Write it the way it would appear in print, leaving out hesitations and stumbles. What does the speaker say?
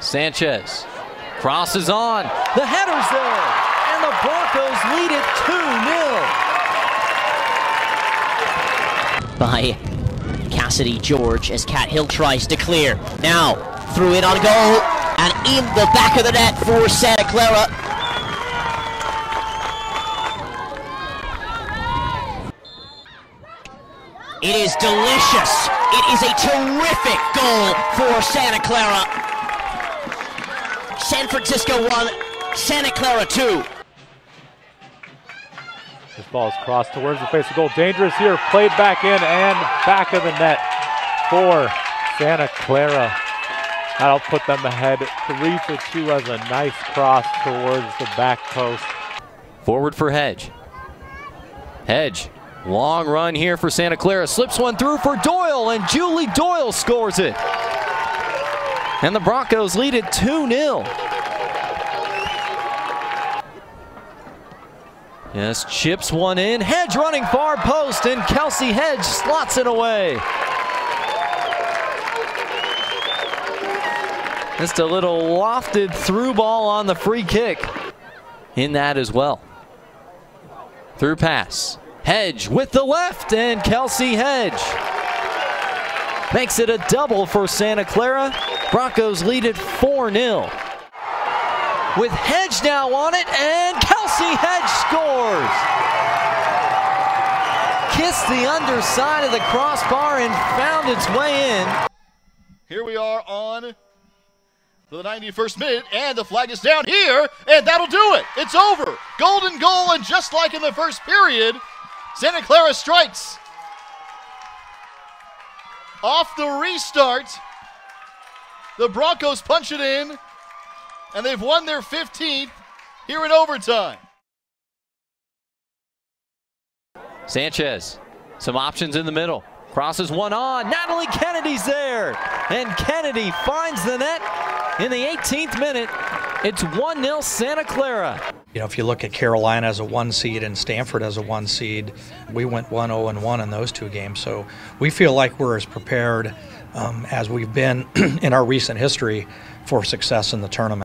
Sanchez crosses on. The header's there, and the Broncos lead it 2-0. By Cassidy George as Cat Hill tries to clear. Now, threw in on goal, and in the back of the net for Santa Clara. It is delicious. It is a terrific goal for Santa Clara. San Francisco 1, Santa Clara 2. This ball is crossed towards the face of goal. Dangerous here. Played back in and back of the net for Santa Clara. That'll put them ahead 3-2 as a nice cross towards the back post. Forward for Hedge. Hedge. Long run here for Santa Clara. Slips one through for Doyle, and Julie Doyle scores it. And the Broncos lead it 2-0. Yes, chips one in. Hedge running far post, and Kelcie Hedge slots it away. Just a little lofted through ball on the free kick. In that as well. Through pass. Hedge with the left, and Kelcie Hedge makes it a double for Santa Clara. Broncos lead it 4-0. With Hedge now on it, and Kelcie Hedge scores! Kissed the underside of the crossbar and found its way in. Here we are on the 91st minute, and the flag is down here, and that'll do it! It's over! Golden goal, and just like in the first period, Santa Clara strikes. Off the restart, the Broncos punch it in, and they've won their 15th here in overtime. Sanchez, some options in the middle. Crosses one on. Natalie Kennedy's there, and Kennedy finds the net in the 18th minute. It's 1-0 Santa Clara. You know, if you look at Carolina as a 1 seed and Stanford as a 1 seed, we went 1-0-1 in those 2 games. So we feel like we're as prepared as we've been in our recent history for success in the tournament.